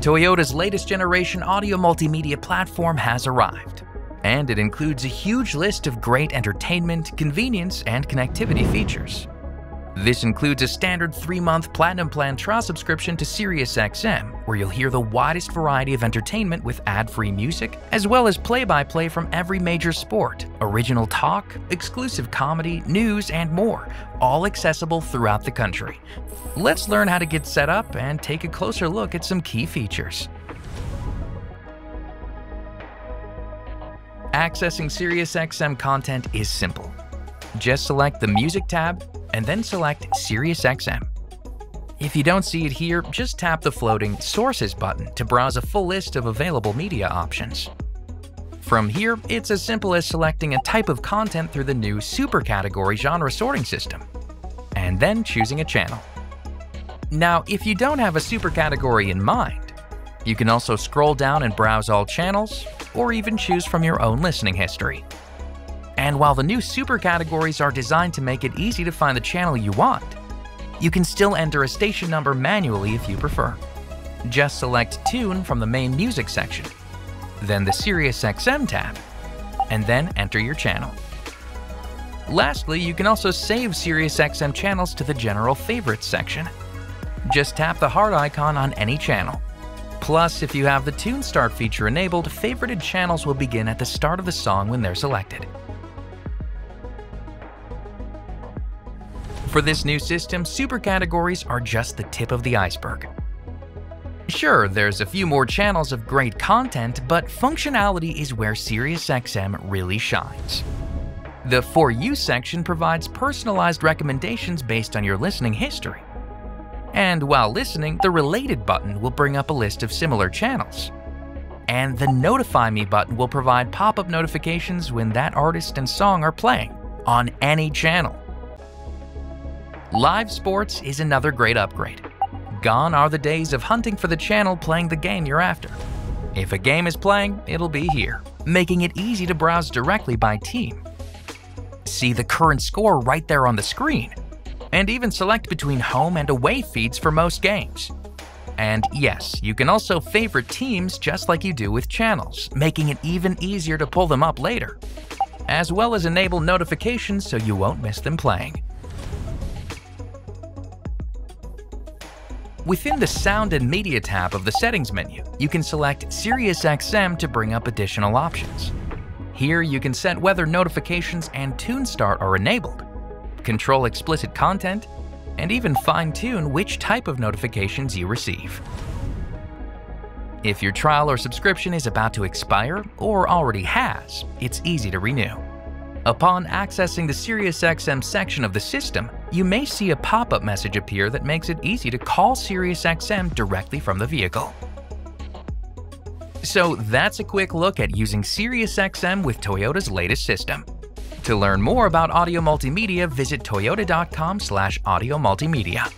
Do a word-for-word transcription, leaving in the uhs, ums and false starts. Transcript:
Toyota's latest generation Audio Multimedia Platform has arrived, and it includes a huge list of great entertainment, convenience, and connectivity features. This includes a standard three-month Platinum Plan trial subscription to SiriusXM, where you'll hear the widest variety of entertainment with ad-free music, as well as play-by-play from every major sport, original talk, exclusive comedy, news, and more, all accessible throughout the country. Let's learn how to get set up and take a closer look at some key features. Accessing SiriusXM content is simple. Just select the Music tab, and then select SiriusXM. If you don't see it here, just tap the floating Sources button to browse a full list of available media options. From here, it's as simple as selecting a type of content through the new Supercategory genre sorting system, and then choosing a channel. Now, if you don't have a supercategory in mind, you can also scroll down and browse all channels, or even choose from your own listening history. And while the new supercategories are designed to make it easy to find the channel you want, you can still enter a station number manually if you prefer. Just select Tune from the main music section, then the SiriusXM tab, and then enter your channel. Lastly, you can also save SiriusXM channels to the General Favorites section. Just tap the heart icon on any channel. Plus, if you have the Tune Start feature enabled, favorited channels will begin at the start of the song when they're selected. For this new system, supercategories are just the tip of the iceberg. Sure, there's a few more channels of great content, but functionality is where SiriusXM really shines. The For You section provides personalized recommendations based on your listening history. And while listening, the Related button will bring up a list of similar channels. And the Notify Me button will provide pop-up notifications when that artist and song are playing on any channel. Live sports is another great upgrade. Gone are the days of hunting for the channel playing the game you're after. If a game is playing, it'll be here, making it easy to browse directly by team. See the current score right there on the screen, and even select between home and away feeds for most games. And yes, you can also favorite teams just like you do with channels, making it even easier to pull them up later, as well as enable notifications so you won't miss them playing. Within the Sound and Media tab of the Settings menu, you can select SiriusXM to bring up additional options. Here you can set whether notifications and Tune Start are enabled, control explicit content, and even fine-tune which type of notifications you receive. If your trial or subscription is about to expire or already has, it's easy to renew. Upon accessing the SiriusXM section of the system, you may see a pop-up message appear that makes it easy to call SiriusXM directly from the vehicle. So that's a quick look at using SiriusXM with Toyota's latest system. To learn more about Audio Multimedia, visit toyota dot com slash audio multimedia.